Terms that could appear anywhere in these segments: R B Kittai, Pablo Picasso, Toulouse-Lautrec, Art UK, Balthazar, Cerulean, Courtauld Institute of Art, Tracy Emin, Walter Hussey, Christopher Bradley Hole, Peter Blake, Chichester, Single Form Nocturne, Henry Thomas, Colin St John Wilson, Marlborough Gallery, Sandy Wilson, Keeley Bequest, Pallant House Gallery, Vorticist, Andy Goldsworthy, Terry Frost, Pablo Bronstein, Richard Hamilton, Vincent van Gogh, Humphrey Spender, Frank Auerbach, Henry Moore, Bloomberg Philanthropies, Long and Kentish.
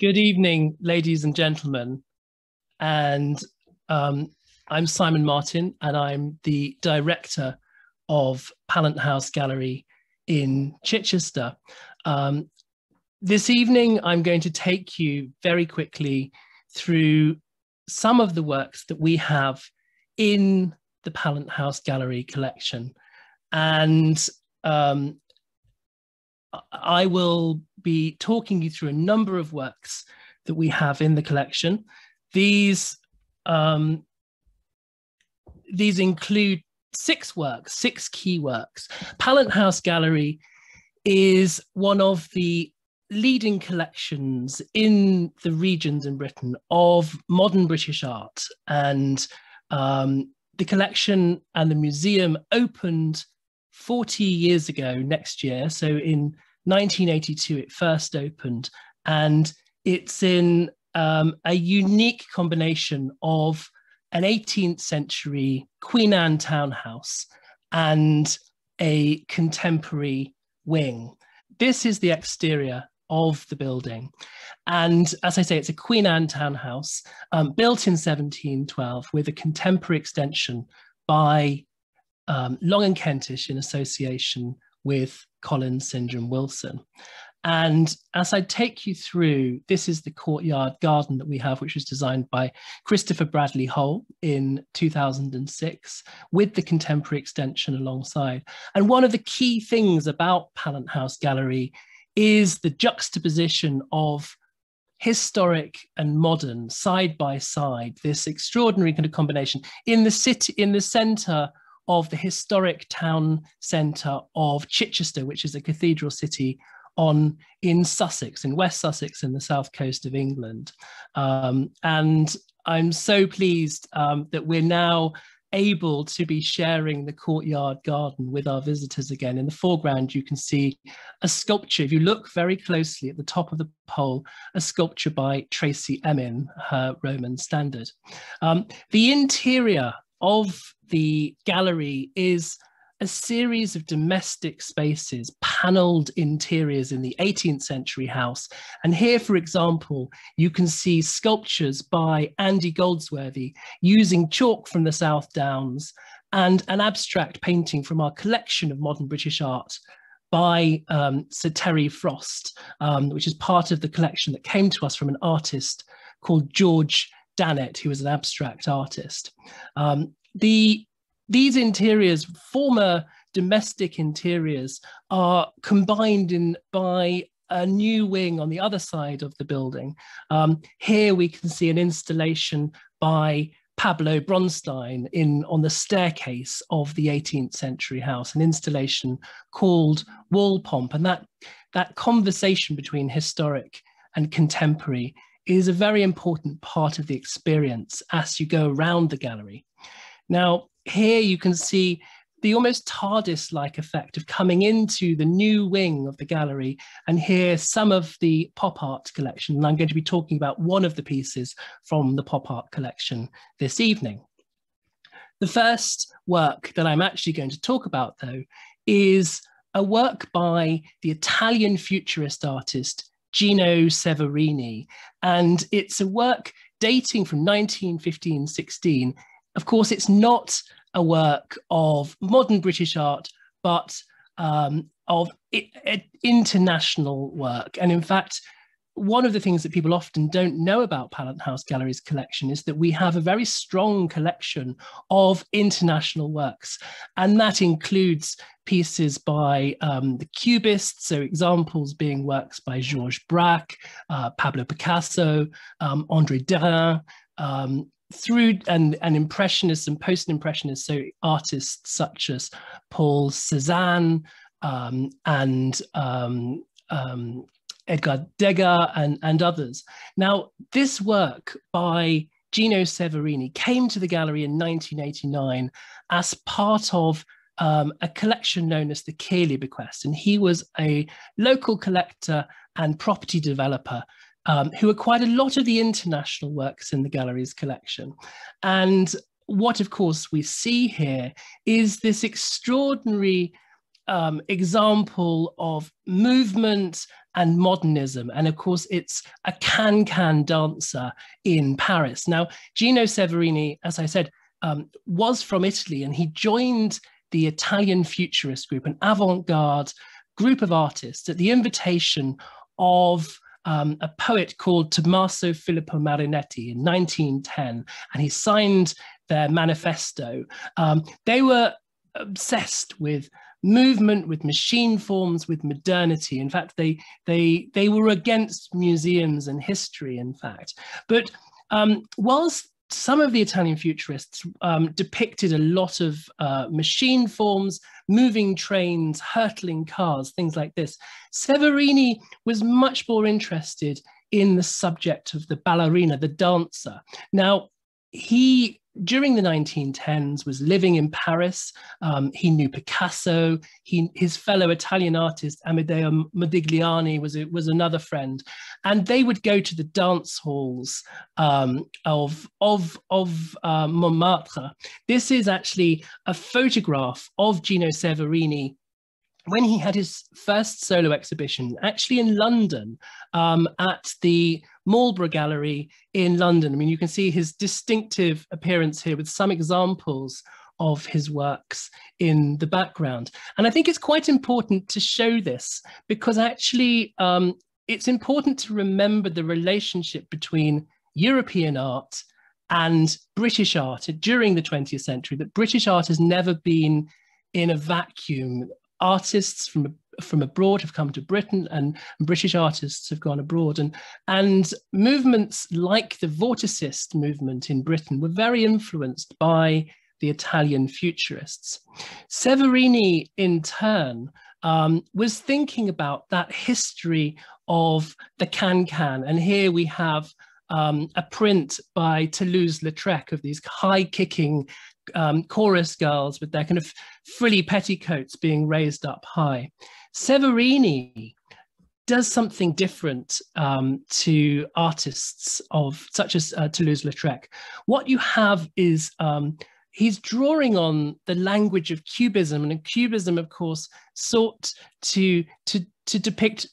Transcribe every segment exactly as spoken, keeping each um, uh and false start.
Good evening, ladies and gentlemen, and um, I'm Simon Martin, and I'm the director of Pallant House Gallery in Chichester. Um, this evening, I'm going to take you very quickly through some of the works that we have in the Pallant House Gallery collection, and um, I will be talking you through a number of works that we have in the collection. These, um, these include six works, six key works. Pallant House Gallery is one of the leading collections in the regions in Britain of modern British art. And um, the collection and the museum opened forty years ago next year. So in nineteen eighty-two, it first opened, and it's in um, a unique combination of an eighteenth century Queen Anne townhouse and a contemporary wing. This is the exterior of the building. And as I say, it's a Queen Anne townhouse um, built in seventeen twelve with a contemporary extension by um, Long and Kentish in association with Colin St John Wilson. And as I take you through, this is the courtyard garden that we have, which was designed by Christopher Bradley Hole in two thousand six with the contemporary extension alongside. And one of the key things about Pallant House Gallery is the juxtaposition of historic and modern side by side, this extraordinary kind of combination in the city, in the center of the historic town centre of Chichester, which is a cathedral city on in Sussex, in West Sussex, in the south coast of England. Um, and I'm so pleased um, that we're now able to be sharing the courtyard garden with our visitors again. In the foreground, you can see a sculpture. If you look very closely at the top of the pole, a sculpture by Tracy Emin, her Roman standard. Um, the interior of the gallery is a series of domestic spaces, panelled interiors in the eighteenth century house. And here, for example, you can see sculptures by Andy Goldsworthy using chalk from the South Downs and an abstract painting from our collection of modern British art by um, Sir Terry Frost, um, which is part of the collection that came to us from an artist called George Danette, who was an abstract artist. Um, the, these interiors, former domestic interiors, are combined in by a new wing on the other side of the building. Um, here we can see an installation by Pablo Bronstein in, on the staircase of the eighteenth century house, an installation called Wall Pomp. And that, that conversation between historic and contemporary is a very important part of the experience as you go around the gallery. Now, here you can see the almost TARDIS-like effect of coming into the new wing of the gallery, and here some of the pop art collection. And I'm going to be talking about one of the pieces from the pop art collection this evening. The first work that I'm actually going to talk about, though, is a work by the Italian futurist artist Gino Severini, and it's a work dating from nineteen fifteen sixteen. Of course, it's not a work of modern British art, but um, of it, it, international work. And in fact, one of the things that people often don't know about Pallant House Gallery's collection is that we have a very strong collection of international works, and that includes pieces by um, the Cubists, so examples being works by Georges Braque, uh, Pablo Picasso, um, André Derain, um, through and, and Impressionists and Post-Impressionists, so artists such as Paul Cézanne um, and um, um, Edgar Degas and, and others. Now, this work by Gino Severini came to the gallery in nineteen eighty-nine as part of um, a collection known as the Keeley Bequest. And he was a local collector and property developer um, who acquired a lot of the international works in the gallery's collection. And what, of course, we see here is this extraordinary um, example of movement and modernism. And of course, it's a can-can dancer in Paris. Now, Gino Severini, as I said, um, was from Italy, and he joined the Italian Futurist group, an avant-garde group of artists, at the invitation of um, a poet called Tommaso Filippo Marinetti in nineteen ten, and he signed their manifesto. Um, they were obsessed with movement, with machine forms, with modernity. In fact, they they they were against museums and history, in fact. But um, whilst some of the Italian futurists um, depicted a lot of uh, machine forms, moving trains, hurtling cars, things like this, Severini was much more interested in the subject of the ballerina, the dancer. Now, he, during the nineteen tens, was living in Paris. Um, he knew Picasso. He, his fellow Italian artist, Amedeo Modigliani, was, was another friend. And they would go to the dance halls um, of, of, of uh, Montmartre. This is actually a photograph of Gino Severini when he had his first solo exhibition, actually in London, um, at the Marlborough Gallery in London. I mean, you can see his distinctive appearance here with some examples of his works in the background. And I think it's quite important to show this, because actually um, it's important to remember the relationship between European art and British art during the twentieth century, that British art has never been in a vacuum. Artists from from abroad have come to Britain, and British artists have gone abroad, and and movements like the Vorticist movement in Britain were very influenced by the Italian futurists. Severini, in turn, um, was thinking about that history of the can-can, and here we have um, a print by Toulouse-Lautrec of these high-kicking Um, chorus girls with their kind of frilly petticoats being raised up high. Severini does something different um, to artists of such as uh, Toulouse-Lautrec. What you have is um, he's drawing on the language of Cubism, and Cubism, of course, sought to to to depict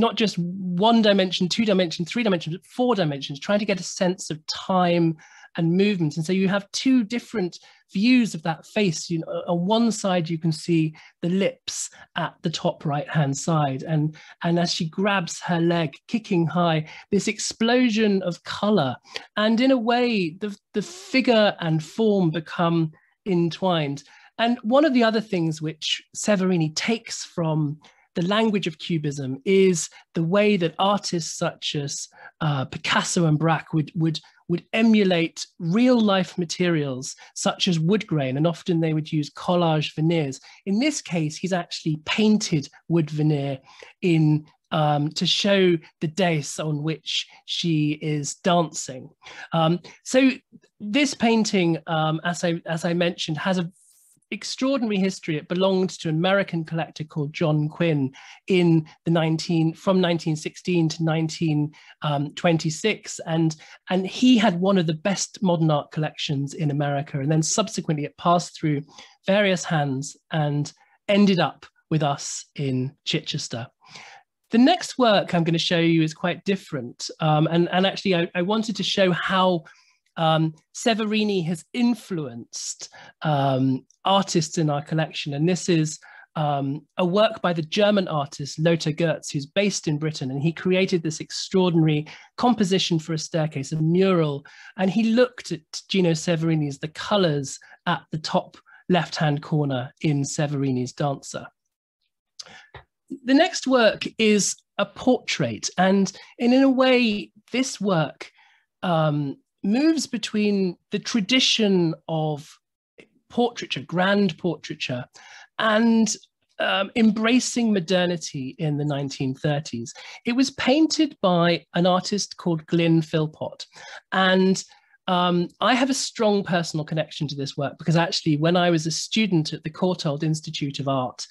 not just one dimension, two dimensions, three dimensions, but four dimensions, trying to get a sense of time and movement. And so you have two different views of that face. You know, on one side, you can see the lips at the top right-hand side. And, and as she grabs her leg, kicking high, this explosion of colour. And in a way, the, the figure and form become entwined. And one of the other things which Severini takes from the language of Cubism is the way that artists such as uh, Picasso and Braque would, would, would emulate real life materials such as wood grain, and often they would use collage veneers. In this case, he's actually painted wood veneer in um, to show the dais on which she is dancing. Um, so this painting, um, as I, as I mentioned, has a extraordinary history. It belonged to an American collector called John Quinn in the nineteen from nineteen sixteen to nineteen twenty-six, and and he had one of the best modern art collections in America, and then subsequently it passed through various hands and ended up with us in Chichester. The next work I'm going to show you is quite different, um, and, and actually I, I wanted to show how Um, Severini has influenced um, artists in our collection, and this is um, a work by the German artist Lothar Gertz, who's based in Britain, and he created this extraordinary composition for a staircase, a mural, and he looked at Gino Severini's the colours at the top left-hand corner in Severini's Dancer. The next work is a portrait, and in, in a way this work um, moves between the tradition of portraiture, grand portraiture, and um, embracing modernity in the nineteen thirties. It was painted by an artist called Glyn Philpot, and um, I have a strong personal connection to this work, because actually when I was a student at the Courtauld Institute of Art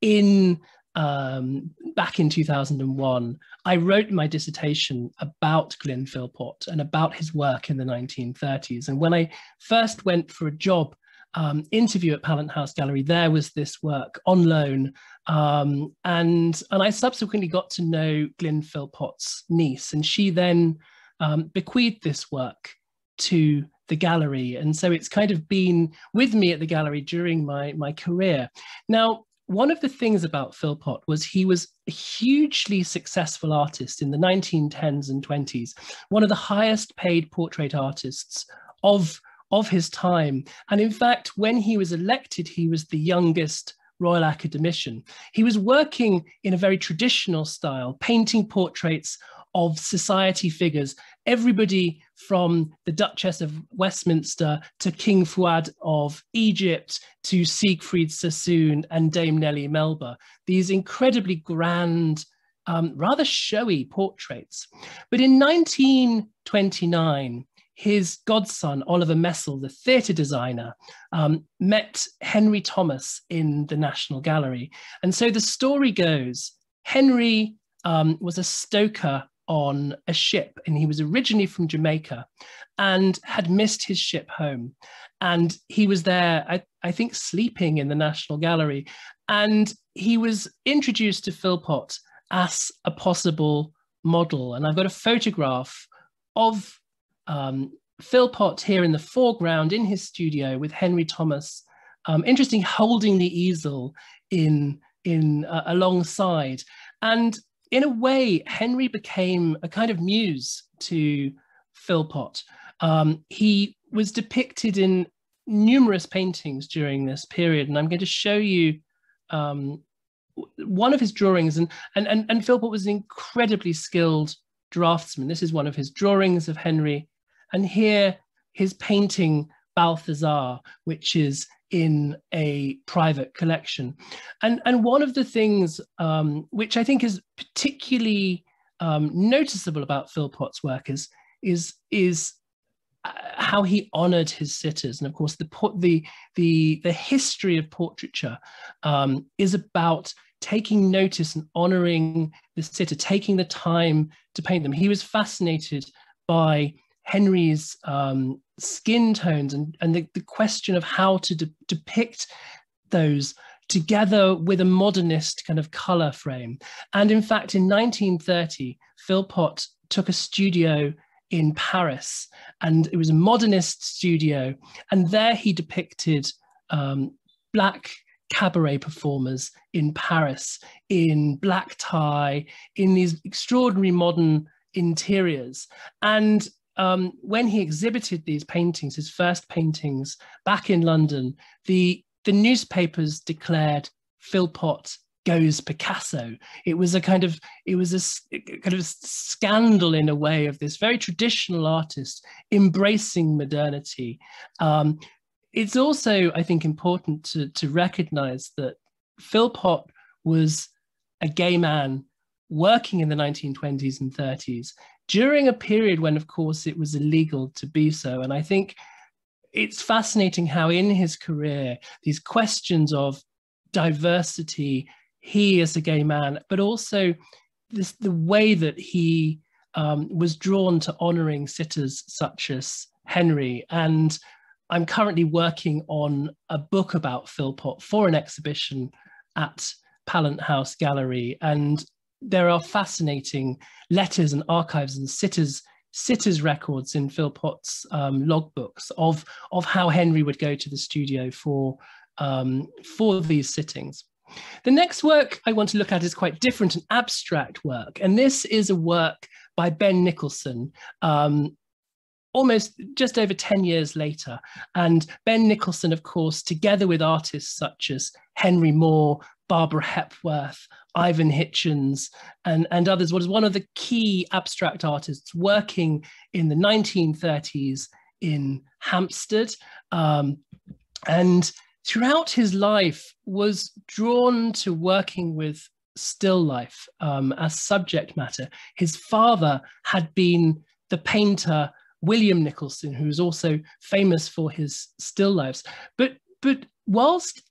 in Um, back in two thousand one, I wrote my dissertation about Glyn Philpot and about his work in the nineteen thirties. And when I first went for a job um, interview at Pallant House Gallery, there was this work on loan. Um, and, and I subsequently got to know Glyn Philpot's niece, and she then um, bequeathed this work to the gallery. And so it's kind of been with me at the gallery during my, my career. Now, one of the things about Philpot was he was a hugely successful artist in the nineteen tens and twenties, one of the highest paid portrait artists of, of his time. And in fact, when he was elected, he was the youngest Royal Academician. He was working in a very traditional style, painting portraits of society figures, everybody from the Duchess of Westminster to King Fuad of Egypt to Siegfried Sassoon and Dame Nellie Melba, these incredibly grand, um, rather showy portraits. But in nineteen twenty-nine, his godson, Oliver Messel, the theatre designer, um, met Henry Thomas in the National Gallery. And so the story goes, Henry um, was a stoker on a ship, and he was originally from Jamaica and had missed his ship home, and he was there I, I think sleeping in the National Gallery, and he was introduced to Philpot as a possible model. And I've got a photograph of um, Philpot here in the foreground in his studio with Henry Thomas, um, interesting, holding the easel in in uh, alongside. And in a way, Henry became a kind of muse to Philpot. Um, he was depicted in numerous paintings during this period, and I'm going to show you um, one of his drawings. And, and, and, and Philpot was an incredibly skilled draftsman. This is one of his drawings of Henry, and here his painting Balthazar, which is in a private collection. And, and one of the things um, which I think is particularly um, noticeable about Philpot's work is, is, is how he honoured his sitters. And of course, the, the, the, the history of portraiture um, is about taking notice and honouring the sitter, taking the time to paint them. He was fascinated by Henry's um, skin tones and, and the, the question of how to de depict those together with a modernist kind of colour frame. And in fact, in nineteen thirty, Philpot took a studio in Paris, and it was a modernist studio. And there he depicted um, black cabaret performers in Paris, in black tie, in these extraordinary modern interiors. And Um, when he exhibited these paintings, his first paintings back in London, the, the newspapers declared Philpot goes Picasso. It was a kind of, it was a, a kind of scandal in a way of this very traditional artist embracing modernity. Um, it's also, I think, important to, to recognize that Philpot was a gay man working in the nineteen twenties and thirties. During a period when, of course, it was illegal to be so. And I think it's fascinating how in his career, these questions of diversity, he as a gay man, but also this, the way that he um, was drawn to honouring sitters such as Henry. And I'm currently working on a book about Philpot for an exhibition at Pallant House Gallery. And there are fascinating letters and archives and sitters, sitters records in Philpot's um, logbooks of, of how Henry would go to the studio for, um, for these sittings. The next work I want to look at is quite different, an abstract work. And this is a work by Ben Nicholson, um, almost just over ten years later. And Ben Nicholson, of course, together with artists such as Henry Moore, Barbara Hepworth, Ivan Hitchens, and, and others, was one of the key abstract artists working in the nineteen thirties in Hampstead. Um, and throughout his life was drawn to working with still life um, as subject matter. His father had been the painter William Nicholson, who was also famous for his still lifes. But, but whilst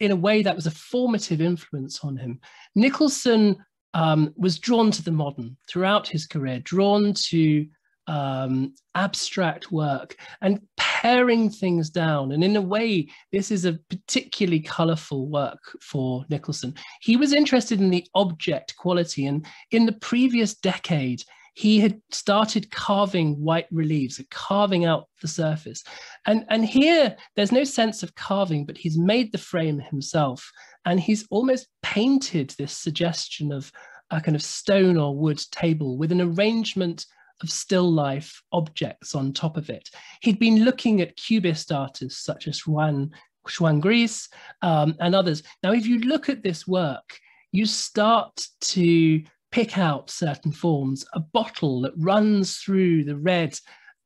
in a way that was a formative influence on him, Nicholson um, was drawn to the modern throughout his career, drawn to um, abstract work, and paring things down. And in a way, this is a particularly colourful work for Nicholson. He was interested in the object quality, and in the previous decade, he had started carving white reliefs, carving out the surface. And, and here, there's no sense of carving, but he's made the frame himself. And he's almost painted this suggestion of a kind of stone or wood table with an arrangement of still life objects on top of it. He'd been looking at Cubist artists such as Juan, Juan Gris um, and others. Now, if you look at this work, you start to pick out certain forms, a bottle that runs through the red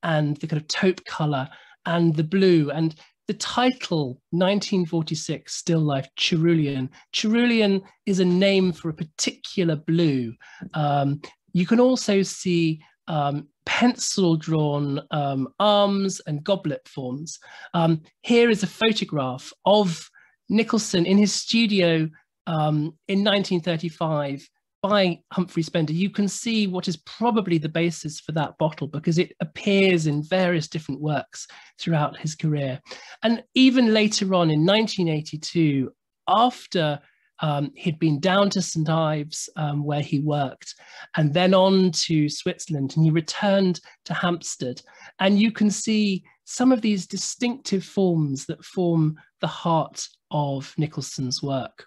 and the kind of taupe color and the blue, and the title nineteen forty-six still life cerulean. Cerulean is a name for a particular blue. Um, you can also see um, pencil drawn um, arms and goblet forms. Um, here is a photograph of Nicholson in his studio um, in nineteen thirty-five by Humphrey Spender. You can see what is probably the basis for that bottle, because it appears in various different works throughout his career. And even later on in nineteen eighty-two, after um, he'd been down to Saint Ives um, where he worked, and then on to Switzerland, and he returned to Hampstead. And you can see some of these distinctive forms that form the heart of Nicholson's work.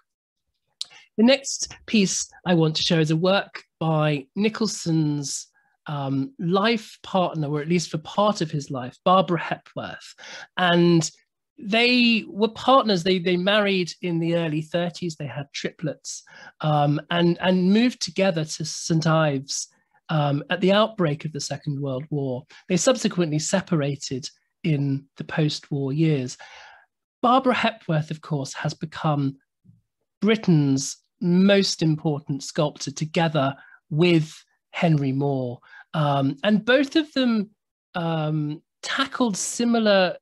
The next piece I want to show is a work by Nicholson's um, life partner, or at least for part of his life, Barbara Hepworth. And they were partners. They, they married in the early thirties. They had triplets um, and, and moved together to Saint Ives um, at the outbreak of the Second World War. They subsequently separated in the post-war years. Barbara Hepworth, of course, has become Britain's most important sculptor, together with Henry Moore. Um, and both of them um, tackled similar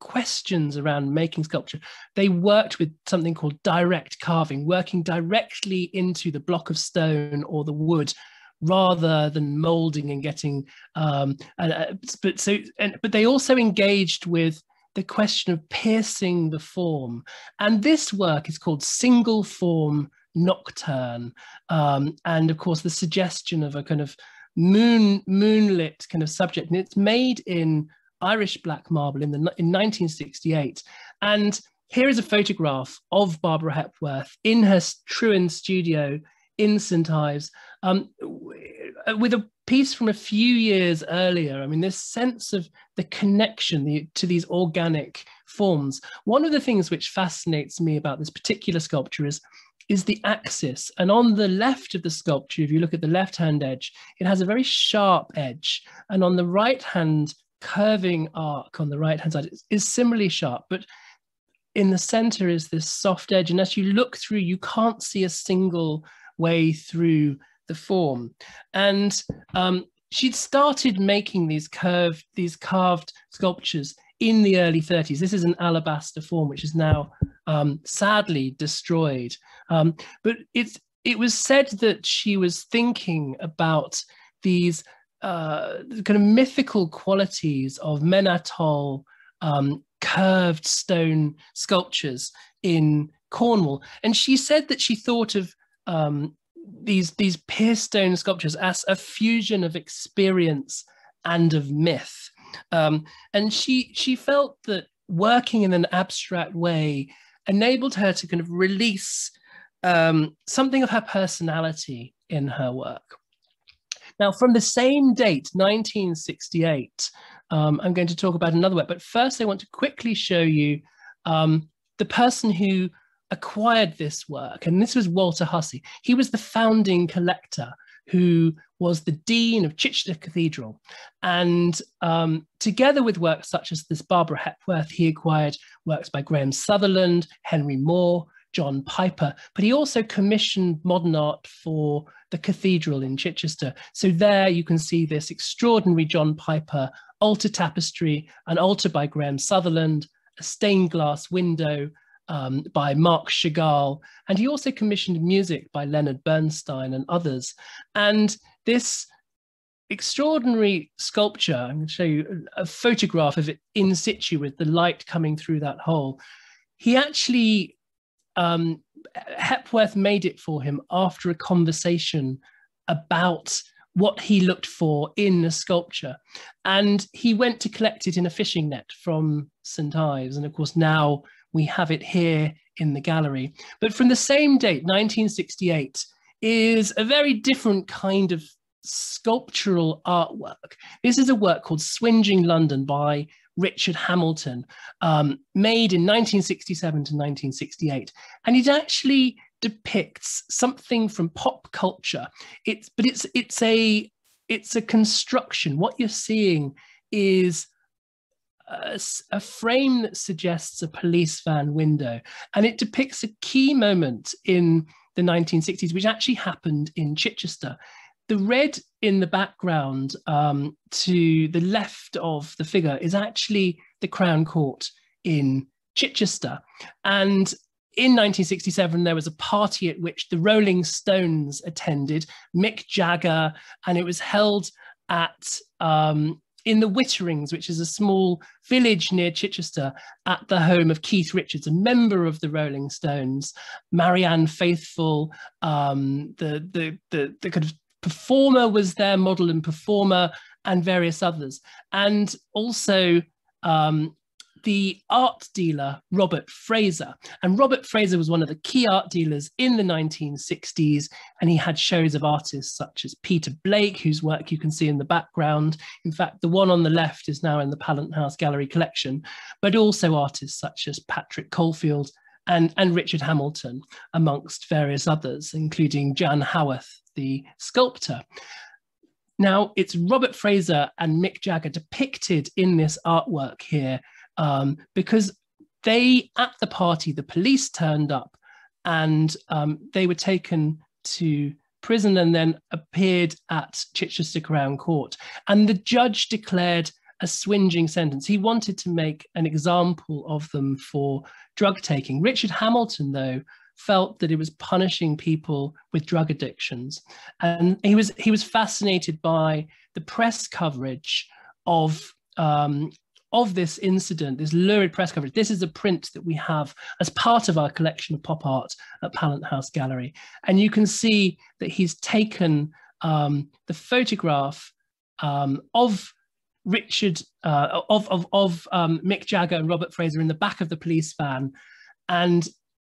questions around making sculpture. They worked with something called direct carving, working directly into the block of stone or the wood, rather than molding and getting, um, and, uh, but, so, and, but they also engaged with the question of piercing the form. And this work is called Single Form Nocturne. Um, and of course, the suggestion of a kind of moon, moonlit kind of subject. And it's made in Irish black marble in, the, in nineteen sixty-eight. And here is a photograph of Barbara Hepworth in her Truen studio in Saint Ives, um, with a piece from a few years earlier. I mean, this sense of the connection the, to these organic forms. One of the things which fascinates me about this particular sculpture is, is the axis. And on the left of the sculpture, if you look at the left-hand edge, it has a very sharp edge. And on the right-hand curving arc on the right-hand side is, is similarly sharp, but in the center is this soft edge. And as you look through, you can't see a single way through the form. And um, she'd started making these curved, these carved sculptures in the early thirties. This is an alabaster form, which is now um, sadly destroyed. Um, but it's, it was said that she was thinking about these uh, kind of mythical qualities of Menatol um, curved stone sculptures in Cornwall. And she said that she thought of Um, these these pierced stone sculptures as a fusion of experience and of myth, um, and she she felt that working in an abstract way enabled her to kind of release um, something of her personality in her work. Now, from the same date, nineteen sixty-eight, um, I'm going to talk about another work, but first I want to quickly show you um, the person who acquired this work, and this was Walter Hussey. He was the founding collector who was the Dean of Chichester Cathedral, and um, together with works such as this Barbara Hepworth, he acquired works by Graham Sutherland, Henry Moore, John Piper, but he also commissioned modern art for the cathedral in Chichester. So there you can see this extraordinary John Piper altar tapestry, an altar by Graham Sutherland, a stained glass window Um, by Marc Chagall, and he also commissioned music by Leonard Bernstein and others. And this extraordinary sculpture. I'm going to show you a photograph of it in situ with the light coming through that hole. He actually, um, Hepworth made it for him after a conversation about what he looked for in a sculpture. And he went to collect it in a fishing net from Saint Ives. And of course, now we have it here in the gallery. But from the same date, nineteen sixty-eight, is a very different kind of sculptural artwork. This is a work called Swinging London by Richard Hamilton, um, made in nineteen sixty-seven to nineteen sixty-eight. And it actually depicts something from pop culture. It's, but it's, it's, a, it's a construction. What you're seeing is a, a frame that suggests a police van window. And it depicts a key moment in the nineteen sixties, which actually happened in Chichester. The red in the background um, to the left of the figure is actually the Crown Court in Chichester. And in nineteen sixty-seven, there was a party at which the Rolling Stones attended, Mick Jagger, and it was held at um, in the Witterings, which is a small village near Chichester, at the home of Keith Richards, a member of the Rolling Stones, Marianne Faithfull, um, the, the, the, the kind of performer was there, model and performer, and various others. And also, um, the art dealer, Robert Fraser. And Robert Fraser was one of the key art dealers in the nineteen sixties, and he had shows of artists such as Peter Blake, whose work you can see in the background. In fact, the one on the left is now in the Pallant House Gallery collection, but also artists such as Patrick Caulfield and, and Richard Hamilton, amongst various others, including Jan Haworth, the sculptor. Now, it's Robert Fraser and Mick Jagger depicted in this artwork here, Um, because they, at the party, the police turned up and um, they were taken to prison and then appeared at Chichester Crown Court. And the judge declared a swinging sentence. He wanted to make an example of them for drug taking. Richard Hamilton, though, felt that it was punishing people with drug addictions. And he was, he was fascinated by the press coverage of um, of this incident, this lurid press coverage. This is a print that we have as part of our collection of pop art at Pallant House Gallery. And you can see that he's taken um, the photograph um, of Richard, uh, of, of, of um, Mick Jagger and Robert Fraser in the back of the police van. And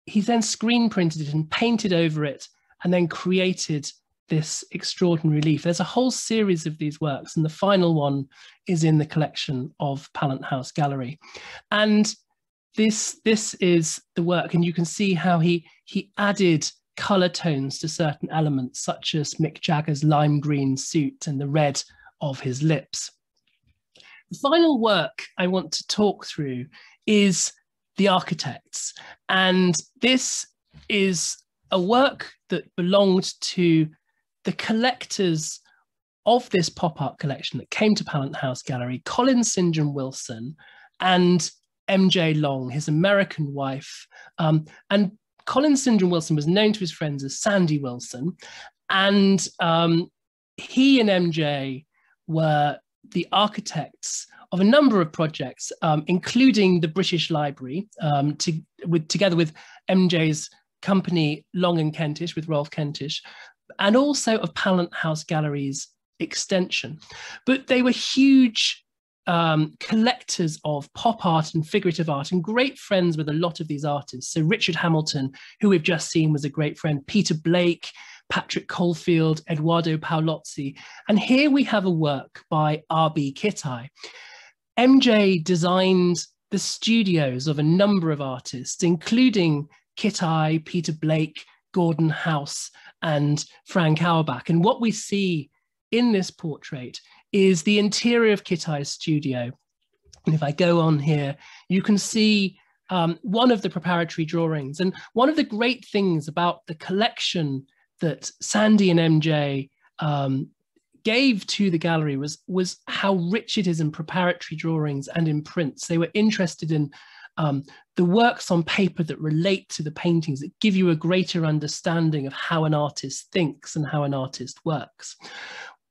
he then screen printed it and painted over it and then created this extraordinary relief. There's a whole series of these works, and the final one is in the collection of Pallant House Gallery. And this, this is the work, and you can see how he, he added colour tones to certain elements, such as Mick Jagger's lime green suit and the red of his lips. The final work I want to talk through is The Architects, and this is a work that belonged to the collectors of this pop art collection that came to Pallant House Gallery, Colin Saint John Wilson and M J Long, his American wife. Um, and Colin Saint John Wilson was known to his friends as Sandy Wilson. And um, he and M J were the architects of a number of projects, um, including the British Library, um, to, with, together with M J's company, Long and Kentish, with Rolf Kentish, and also of Pallant House Gallery's extension. But they were huge um, collectors of pop art and figurative art, and great friends with a lot of these artists. So Richard Hamilton, who we've just seen, was a great friend, Peter Blake, Patrick Caulfield, Eduardo Paolozzi. And here we have a work by R B Kittai. M J designed the studios of a number of artists, including Kittai, Peter Blake, Gordon House, and Frank Auerbach. And what we see in this portrait is the interior of Kittai's studio. And if I go on here, you can see um, one of the preparatory drawings. And one of the great things about the collection that Sandy and M J um, gave to the gallery was, was how rich it is in preparatory drawings and in prints. They were interested in Um, the works on paper that relate to the paintings, that give you a greater understanding of how an artist thinks and how an artist works.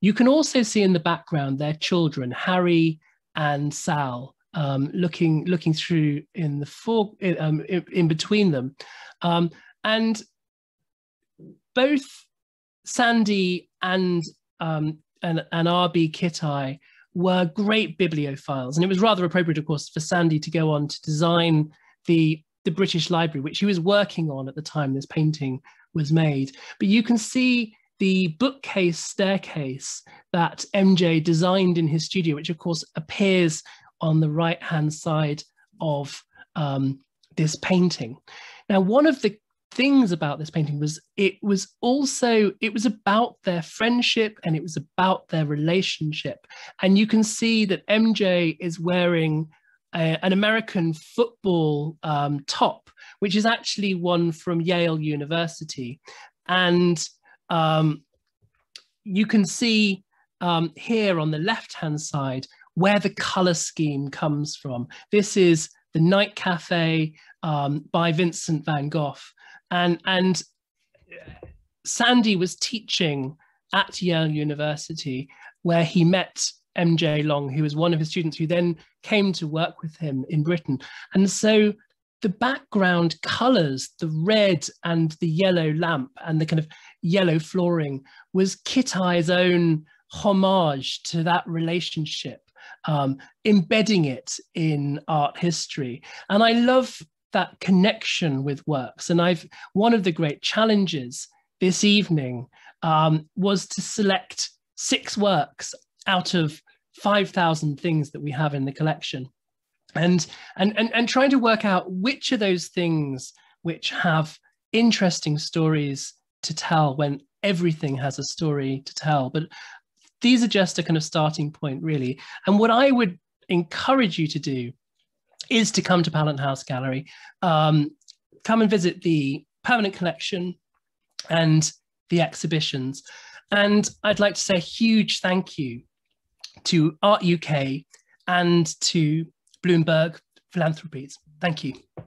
You can also see in the background their children, Harry and Sal, um, looking looking through in the for, um, in, in between them, um, and both Sandy and um, and, and R B Kittai were great bibliophiles, and it was rather appropriate, of course, for Sandy to go on to design the the British Library, which he was working on at the time this painting was made. But you can see the bookcase staircase that M J designed in his studio, which of course appears on the right-hand side of um, this painting. Now, one of the things about this painting was it was also, it was about their friendship and it was about their relationship. And you can see that M J is wearing a, an American football um, top, which is actually one from Yale University. And um, you can see um, here on the left-hand side where the color scheme comes from. This is The Night Cafe um, by Vincent van Gogh. And, and Sandy was teaching at Yale University, where he met M J Long, who was one of his students, who then came to work with him in Britain. And so the background colours, the red and the yellow lamp and the kind of yellow flooring, was Kittai's own homage to that relationship, um, embedding it in art history. And I love that connection with works. And I've, one of the great challenges this evening um, was to select six works out of five thousand things that we have in the collection, and, and, and, and trying to work out which of those things which have interesting stories to tell when everything has a story to tell. But these are just a kind of starting point, really. And what I would encourage you to do is to come to Pallant House Gallery, um, come and visit the permanent collection and the exhibitions. And I'd like to say a huge thank you to Art U K and to Bloomberg Philanthropies. Thank you.